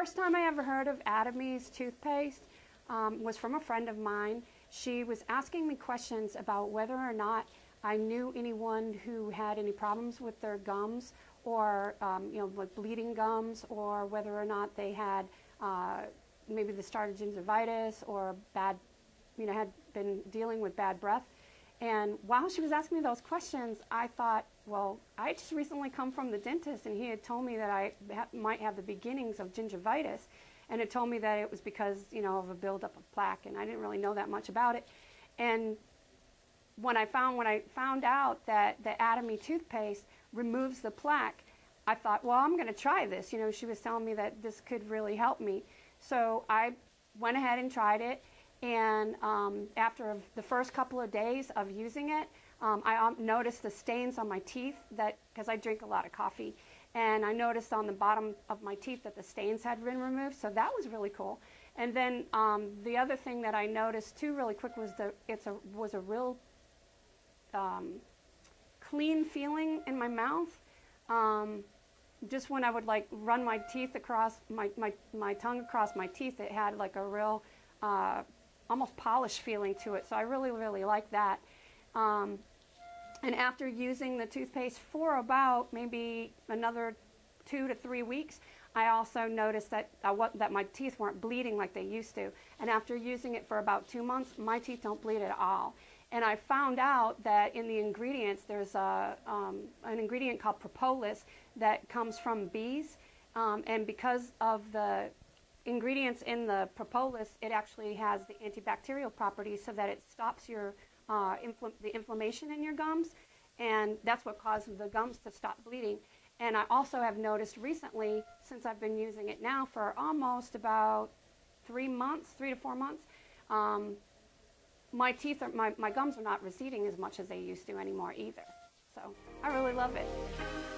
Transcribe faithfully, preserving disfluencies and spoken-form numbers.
first time I ever heard of Atomy's toothpaste um, was from a friend of mine. She was asking me questions about whether or not I knew anyone who had any problems with their gums, or um, you know, like bleeding gums, or whether or not they had uh, maybe the started gingivitis or bad, you know, had been dealing with bad breath. And while she was asking me those questions, I thought, well, I just recently come from the dentist, and he had told me that I ha might have the beginnings of gingivitis, and it told me that it was because, you know, of a buildup of plaque, and I didn't really know that much about it. And when I found when I found out that the Atomy toothpaste removes the plaque, I thought, well, I'm going to try this. You know, she was telling me that this could really help me, so I went ahead and tried it. And um, after the first couple of days of using it, um, I um, noticed the stains on my teeth, that because I drink a lot of coffee, and I noticed on the bottom of my teeth that the stains had been removed, so that was really cool. And then um, the other thing that I noticed too really quick was the it's a was a real um, clean feeling in my mouth. Um, just when I would like run my teeth across my my my tongue across my teeth, it had like a real uh, almost polished feeling to it, so I really, really like that. Um, and after using the toothpaste for about maybe another two to three weeks, I also noticed that, I, that my teeth weren't bleeding like they used to. And after using it for about two months, my teeth don't bleed at all. And I found out that in the ingredients, there's a, um, an ingredient called propolis that comes from bees, um, and because of the ingredients in the propolis, it actually has the antibacterial properties, so that it stops your uh, infl the inflammation in your gums, and that's what causes the gums to stop bleeding. And I also have noticed recently, since I've been using it now for almost about three months, three to four months, um, my teeth, are, my, my gums are not receding as much as they used to anymore either. So I really love it.